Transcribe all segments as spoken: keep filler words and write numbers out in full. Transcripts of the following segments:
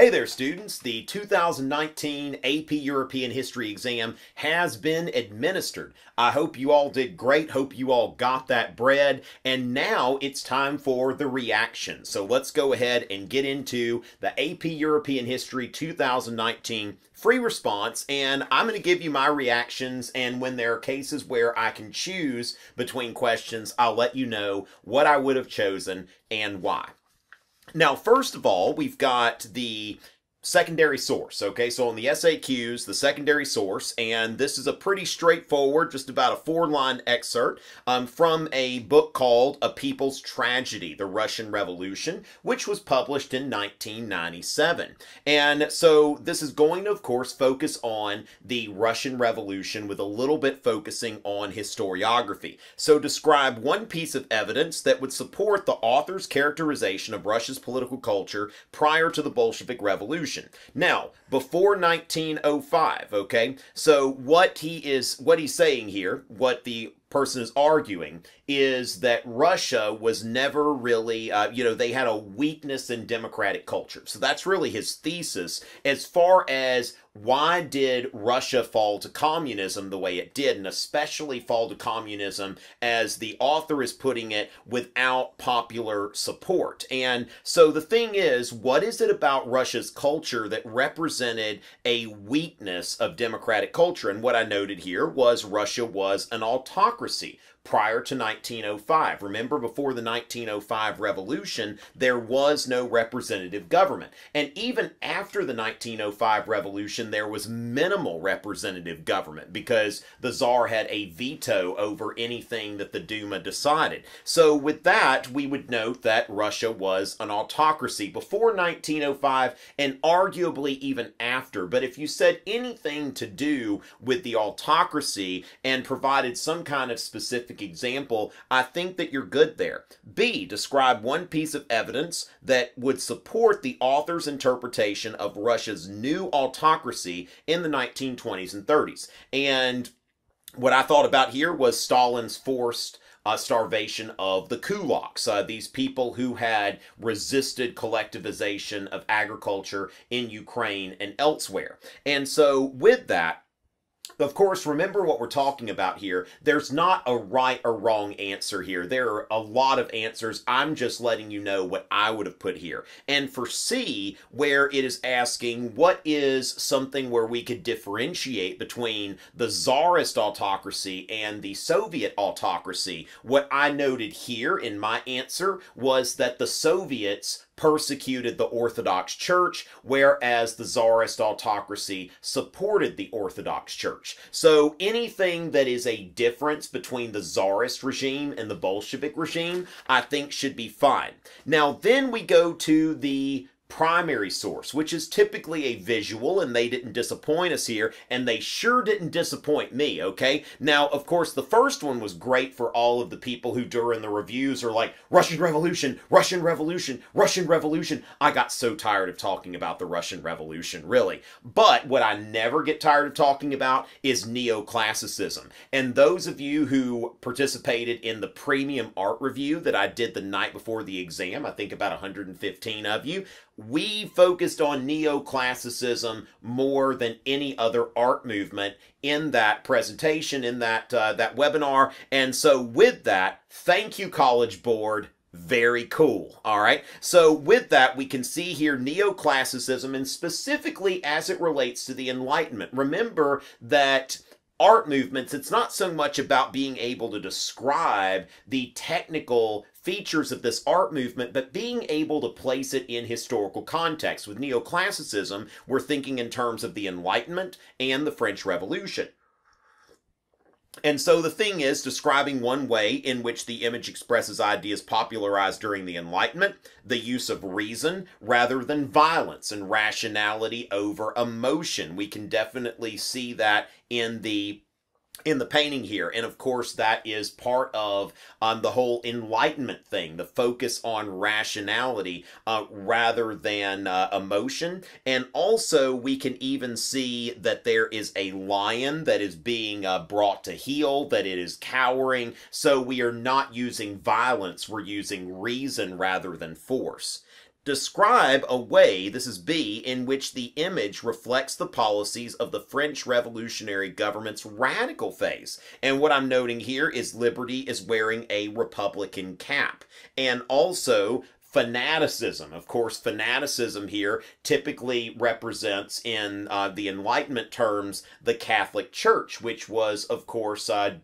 Hey there, students. The two thousand nineteen A P European History exam has been administered. I hope you all did great. Hope you all got that bread. And now it's time for the reaction. So let's go ahead and get into the A P European History two thousand nineteen free response, and I'm going to give you my reactions, and when there are cases where I can choose between questions, I'll let you know what I would have chosen and why. Now, first of all, we've got the secondary source, okay? So on the S A Qs, the secondary source, and this is a pretty straightforward, just about a four-line excerpt um, from a book called A People's Tragedy, The Russian Revolution, which was published in nineteen ninety-seven. And so this is going to, of course, focus on the Russian Revolution with a little bit focusing on historiography. So describe one piece of evidence that would support the author's characterization of Russia's political culture prior to the Bolshevik Revolution. Now, before nineteen oh five, okay, so what he is, what he's saying here, what the person is arguing, is that Russia was never really, uh, you know, they had a weakness in democratic culture. So that's really his thesis as far as why did Russia fall to communism the way it did, and especially fall to communism, as the author is putting it, without popular support. And so the thing is, what is it about Russia's culture that represented a weakness of democratic culture? And what I noted here was Russia was an autocracy prior to nineteen oh five. Remember, before the nineteen oh five revolution, there was no representative government. And even after the nineteen oh five revolution, there was minimal representative government because the Tsar had a veto over anything that the Duma decided. So with that, we would note that Russia was an autocracy before nineteen oh five and arguably even after. But if you said anything to do with the autocracy and provided some kind of specific example, I think that you're good there. B, describe one piece of evidence that would support the author's interpretation of Russia's new autocracy in the nineteen twenties and thirties. And what I thought about here was Stalin's forced Uh, starvation of the kulaks, uh, these people who had resisted collectivization of agriculture in Ukraine and elsewhere. And so with that, of course, remember what we're talking about here. There's not a right or wrong answer here. There are a lot of answers. I'm just letting you know what I would have put here. And for C, where it is asking, what is something where we could differentiate between the Tsarist autocracy and the Soviet autocracy? What I noted here in my answer was that the Soviets persecuted the Orthodox Church, whereas the Tsarist autocracy supported the Orthodox Church. So anything that is a difference between the Tsarist regime and the Bolshevik regime, I think should be fine. Now, then we go to the primary source, which is typically a visual, and they didn't disappoint us here, and they sure didn't disappoint me, okay? Now, of course, the first one was great for all of the people who during the reviews are like, Russian Revolution, Russian Revolution, Russian Revolution. I got so tired of talking about the Russian Revolution, really. But what I never get tired of talking about is neoclassicism. And those of you who participated in the premium art review that I did the night before the exam, I think about one hundred fifteen of you, we focused on neoclassicism more than any other art movement in that presentation, in that, uh, that webinar. And so with that, thank you, College Board. Very cool. All right. So with that, we can see here neoclassicism, and specifically as it relates to the Enlightenment. Remember that art movements, it's not so much about being able to describe the technical features of this art movement, but being able to place it in historical context. With neoclassicism, we're thinking in terms of the Enlightenment and the French Revolution. And so the thing is, describing one way in which the image expresses ideas popularized during the Enlightenment, the use of reason rather than violence, and rationality over emotion. We can definitely see that in the in the painting here. And of course, that is part of um, the whole Enlightenment thing, the focus on rationality uh, rather than uh, emotion. And also, we can even see that there is a lion that is being uh, brought to heel, that it is cowering. So we are not using violence, we're using reason rather than force. Describe a way, this is B, in which the image reflects the policies of the French revolutionary government's radical phase. And what I'm noting here is liberty is wearing a Republican cap. And also fanaticism. Of course, fanaticism here typically represents, in uh, the Enlightenment terms, the Catholic Church, which was, of course, uh,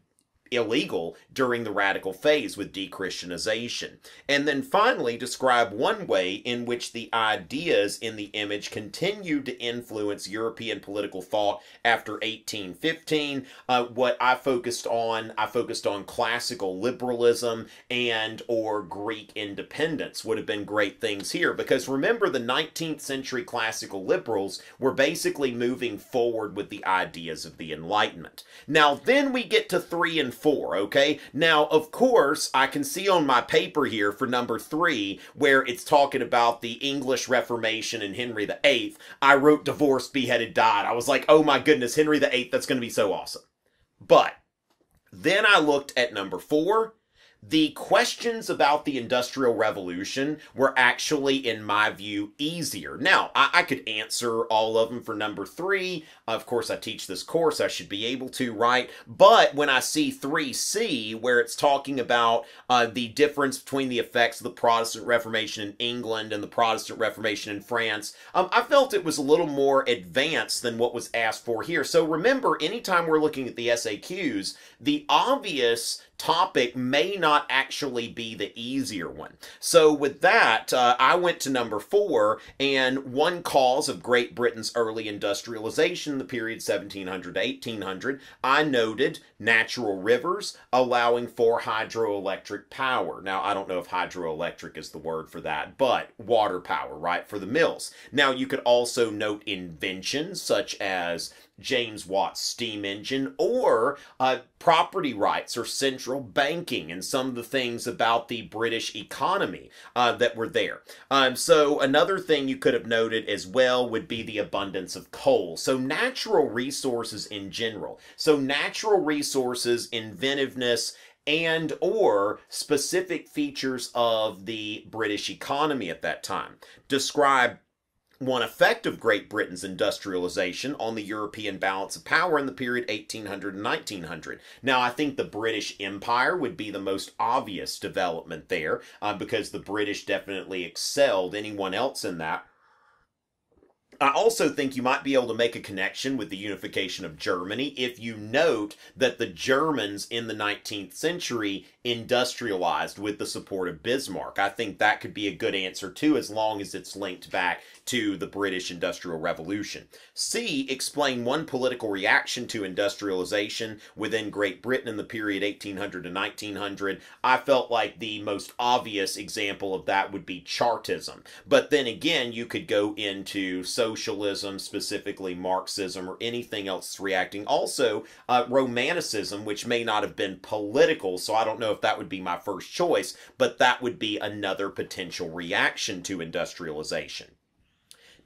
illegal during the radical phase with de-Christianization. And then finally, describe one way in which the ideas in the image continued to influence European political thought after eighteen fifteen. Uh, what I focused on, I focused on classical liberalism and or Greek independence would have been great things here, because remember, the nineteenth century classical liberals were basically moving forward with the ideas of the Enlightenment. Now then we get to three and four, okay? Now, of course, I can see on my paper here for number three, where it's talking about the English Reformation and Henry the eighth, I wrote divorced, beheaded, died. I was like, oh my goodness, Henry the eighth, that's going to be so awesome. But then I looked at number four. The questions about the Industrial Revolution were actually, in my view, easier. Now, I, I could answer all of them for number three. Of course, I teach this course. I should be able to, right? But when I see three C, where it's talking about uh, the difference between the effects of the Protestant Reformation in England and the Protestant Reformation in France, um, I felt it was a little more advanced than what was asked for here. So remember, anytime we're looking at the S A Qs, the obvious topic may not actually be the easier one. So with that, uh, I went to number four, and one cause of Great Britain's early industrialization, the period seventeen hundred to eighteen hundred, I noted natural rivers allowing for hydroelectric power. Now, I don't know if hydroelectric is the word for that, but water power, right, for the mills. Now, you could also note inventions such as James Watt's steam engine, or uh, property rights, or central banking, and some of the things about the British economy uh, that were there. Um, so another thing you could have noted as well would be the abundance of coal. So natural resources in general. So natural resources, inventiveness, and or specific features of the British economy at that time. Describe one effect of Great Britain's industrialization on the European balance of power in the period eighteen hundred to nineteen hundred. Now, I think the British Empire would be the most obvious development there, uh, because the British definitely excelled anyone else in that. I also think you might be able to make a connection with the unification of Germany if you note that the Germans in the nineteenth century industrialized with the support of Bismarck. I think that could be a good answer too, as long as it's linked back to the British Industrial Revolution. C, explain one political reaction to industrialization within Great Britain in the period eighteen hundred to nineteen hundred. I felt like the most obvious example of that would be Chartism. But then again, you could go into socialism, specifically Marxism, or anything else reacting. Also, uh, Romanticism, which may not have been political, so I don't know if that would be my first choice, but that would be another potential reaction to industrialization.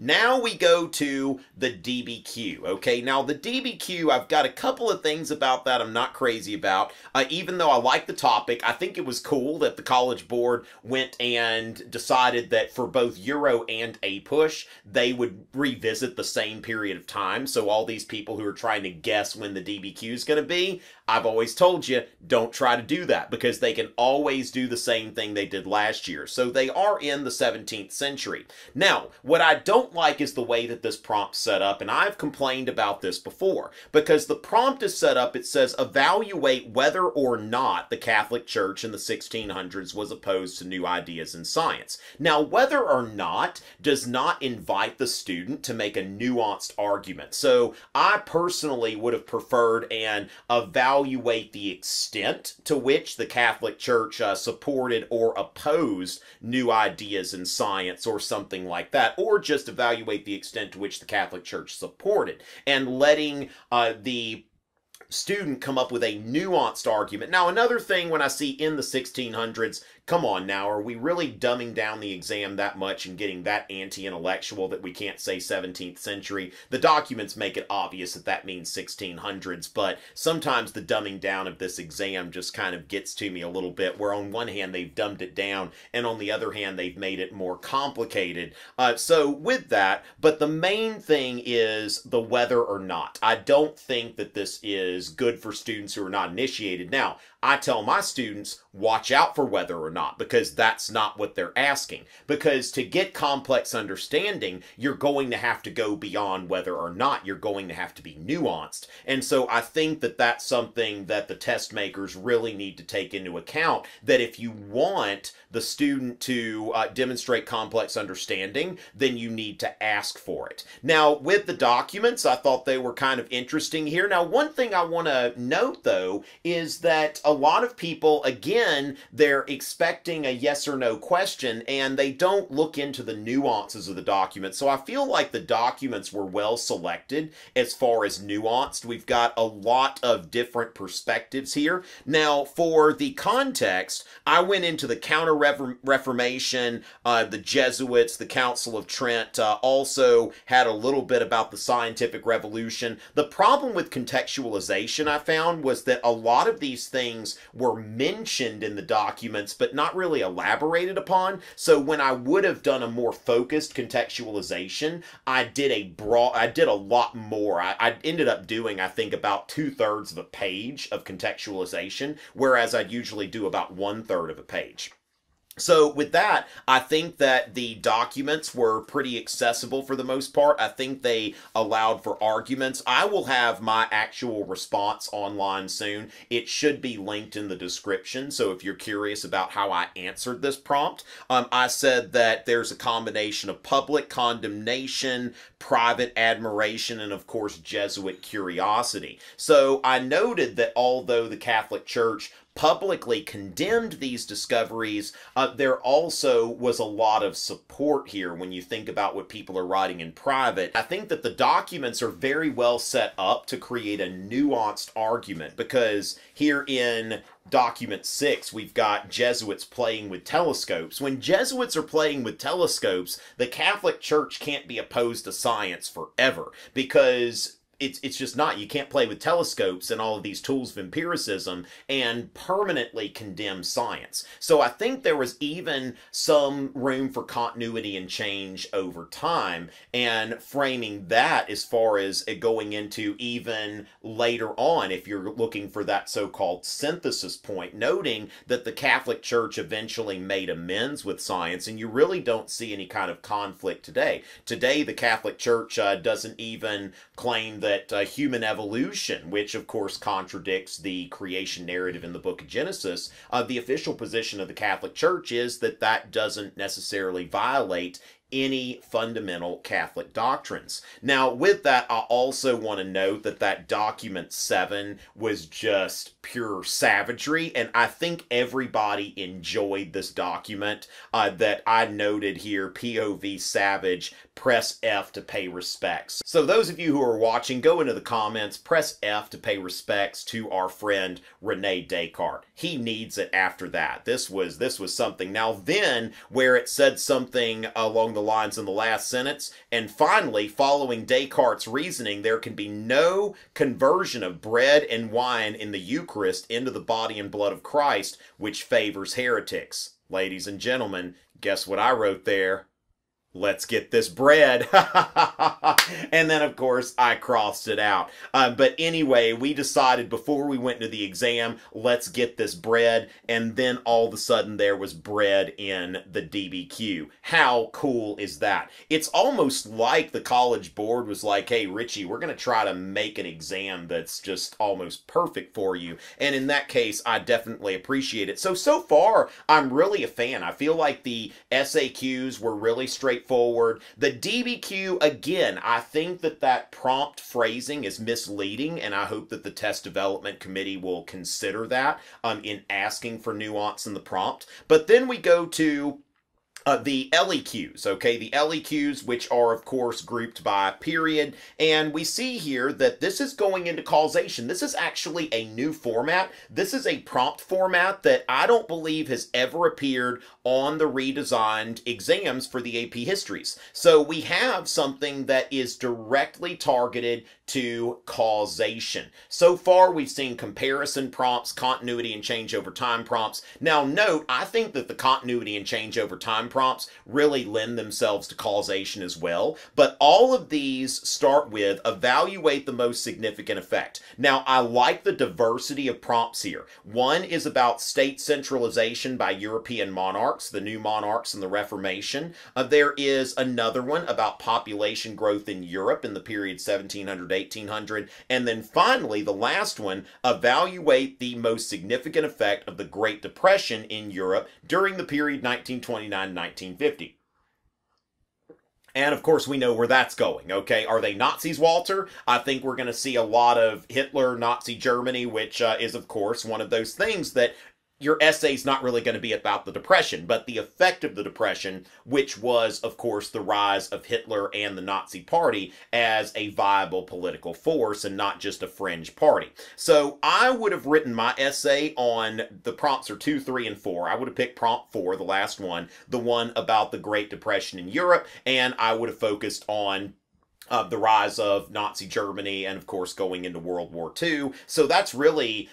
Now we go to the D B Q, okay? Now, the D B Q, I've got a couple of things about that I'm not crazy about. Uh, even though I like the topic, I think it was cool that the College Board went and decided that for both Euro and A push, they would revisit the same period of time. So all these people who are trying to guess when the D B Q is going to be, I've always told you, don't try to do that, because they can always do the same thing they did last year. So they are in the seventeenth century. Now, what I don't like is the way that this prompt's set up, and I've complained about this before, because the prompt is set up, it says evaluate whether or not the Catholic Church in the sixteen hundreds was opposed to new ideas in science. Now, whether or not does not invite the student to make a nuanced argument. So I personally would have preferred an evaluate the extent to which the Catholic Church uh, supported or opposed new ideas in science, or something like that, or just evaluate evaluate the extent to which the Catholic Church supported, and letting uh, the student come up with a nuanced argument. Now, another thing when I see in the sixteen hundreds, come on now, are we really dumbing down the exam that much and getting that anti-intellectual that we can't say seventeenth century? The documents make it obvious that that means sixteen hundreds, but sometimes the dumbing down of this exam just kind of gets to me a little bit, where on one hand they've dumbed it down, and on the other hand they've made it more complicated. Uh, so with that, but the main thing is the whether or not. I don't think that this is good for students who are not initiated. Now, I tell my students, watch out for whether or not, because that's not what they're asking. Because to get complex understanding, you're going to have to go beyond whether or not. You're going to have to be nuanced. And so I think that that's something that the test makers really need to take into account, that if you want the student to uh, demonstrate complex understanding, then you need to ask for it. Now, with the documents, I thought they were kind of interesting here. Now, one thing I want to note, though, is that a lot of people, again, they're expecting a yes or no question, and they don't look into the nuances of the documents. So I feel like the documents were well selected as far as nuanced. We've got a lot of different perspectives here. Now, for the context, I went into the Counter Reformation, uh, the Jesuits, the Council of Trent, uh, also had a little bit about the Scientific Revolution. The problem with contextualization, I found, was that a lot of these things were mentioned in the documents, but not really elaborated upon. So when I would have done a more focused contextualization, I did a broad, I did a lot more. I, I ended up doing, I think, about two-thirds of a page of contextualization, whereas I'd usually do about one-third of a page. So with that, I think that the documents were pretty accessible for the most part. I think they allowed for arguments. I will have my actual response online soon. It should be linked in the description. So if you're curious about how I answered this prompt, um, I said that there's a combination of public condemnation, private admiration, and of course, Jesuit curiosity. So I noted that although the Catholic Church publicly condemned these discoveries, uh, there also was a lot of support here when you think about what people are writing in private. I think that the documents are very well set up to create a nuanced argument, because here in Document six, we've got Jesuits playing with telescopes. When Jesuits are playing with telescopes, the Catholic Church can't be opposed to science forever, because It's, it's just not. You can't play with telescopes and all of these tools of empiricism and permanently condemn science. So I think there was even some room for continuity and change over time, and framing that as far as it going into even later on if you're looking for that so-called synthesis point, noting that the Catholic Church eventually made amends with science, and you really don't see any kind of conflict today. Today, the Catholic Church uh, doesn't even claim that that uh, human evolution, which of course contradicts the creation narrative in the book of Genesis, uh, the official position of the Catholic Church is that that doesn't necessarily violate any fundamental Catholic doctrines. Now, with that, I also want to note that that document seven was just pure savagery, and I think everybody enjoyed this document uh, that I noted here, P O V Savage, press F to pay respects. So those of you who are watching, go into the comments, press F to pay respects to our friend René Descartes. He needs it after that. This was, this was something. Now then, where it said something along the lines in the last sentence, and finally, following Descartes' reasoning, there can be no conversion of bread and wine in the Eucharist into the body and blood of Christ, which favors heretics. Ladies and gentlemen, guess what I wrote there? Let's get this bread. And then, of course, I crossed it out. Uh, but anyway, we decided before we went into the exam, let's get this bread. And then all of a sudden there was bread in the D B Q. How cool is that? It's almost like the College Board was like, hey, Richie, we're going to try to make an exam that's just almost perfect for you. And in that case, I definitely appreciate it. So, so far, I'm really a fan. I feel like the S A Qs were really straightforward. Forward. The D B Q, again, I think that that prompt phrasing is misleading, and I hope that the test development committee will consider that um, in asking for nuance in the prompt. But then we go to Uh, the L E Qs, okay, the L E Qs, which are, of course, grouped by period, and we see here that this is going into causation. This is actually a new format. This is a prompt format that I don't believe has ever appeared on the redesigned exams for the A P histories. So we have something that is directly targeted to causation. So far, we've seen comparison prompts, continuity and change over time prompts. Now, note, I think that the continuity and change over time prompts really lend themselves to causation as well, but all of these start with evaluate the most significant effect. Now, I like the diversity of prompts here. One is about state centralization by European monarchs, the new monarchs and the Reformation. Uh, there is another one about population growth in Europe in the period seventeen hundred to eighteen hundred, and then finally, the last one, evaluate the most significant effect of the Great Depression in Europe during the period nineteen twenty-nine to nineteen fifty. And, of course, we know where that's going, okay? Are they Nazis, Walter? I think we're going to see a lot of Hitler, Nazi Germany, which uh, is, of course, one of those things that your essay's not really going to be about the Depression, but the effect of the Depression, which was, of course, the rise of Hitler and the Nazi Party as a viable political force and not just a fringe party. So I would have written my essay on the prompts are two, three, and four. I would have picked prompt four, the last one, the one about the Great Depression in Europe, and I would have focused on uh, the rise of Nazi Germany and, of course, going into World War Two. So that's really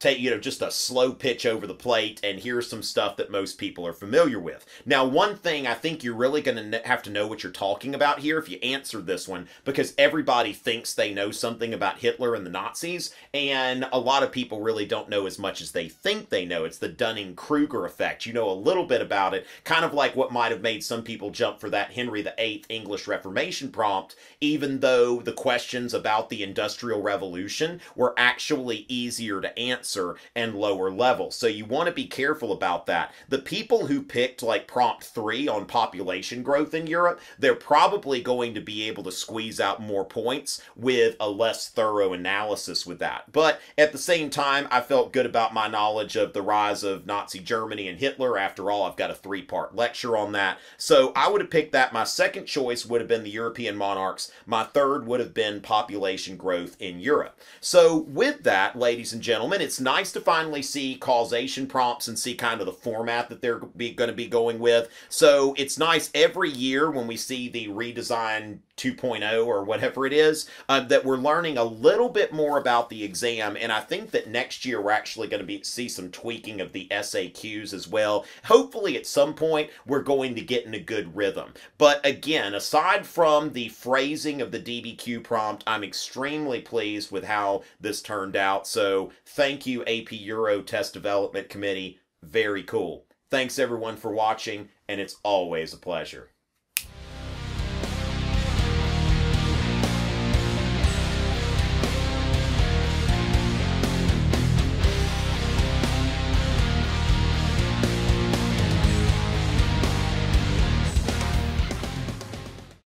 take, you know, just a slow pitch over the plate, and here's some stuff that most people are familiar with. Now, one thing I think you're really going to have to know what you're talking about here if you answer this one, because everybody thinks they know something about Hitler and the Nazis, and a lot of people really don't know as much as they think they know. It's the Dunning-Kruger effect. You know a little bit about it, kind of like what might have made some people jump for that Henry the Eighth English Reformation prompt, even though the questions about the Industrial Revolution were actually easier to answer and lower level. So you want to be careful about that. The people who picked like prompt three on population growth in Europe, they're probably going to be able to squeeze out more points with a less thorough analysis with that. But at the same time, I felt good about my knowledge of the rise of Nazi Germany and Hitler. After all, I've got a three-part lecture on that. So I would have picked that. My second choice would have been the European monarchs. My third would have been population growth in Europe. So with that, ladies and gentlemen, it's It's nice to finally see causation prompts and see kind of the format that they're be, going to be going with. So it's nice every year when we see the redesign two point oh or whatever it is, uh, that we're learning a little bit more about the exam, and I think that next year we're actually going to be see some tweaking of the S A Qs as well. Hopefully at some point we're going to get in a good rhythm. But again, aside from the phrasing of the D B Q prompt, I'm extremely pleased with how this turned out. So thank you, A P Euro Test Development Committee. Very cool. Thanks everyone for watching, and it's always a pleasure.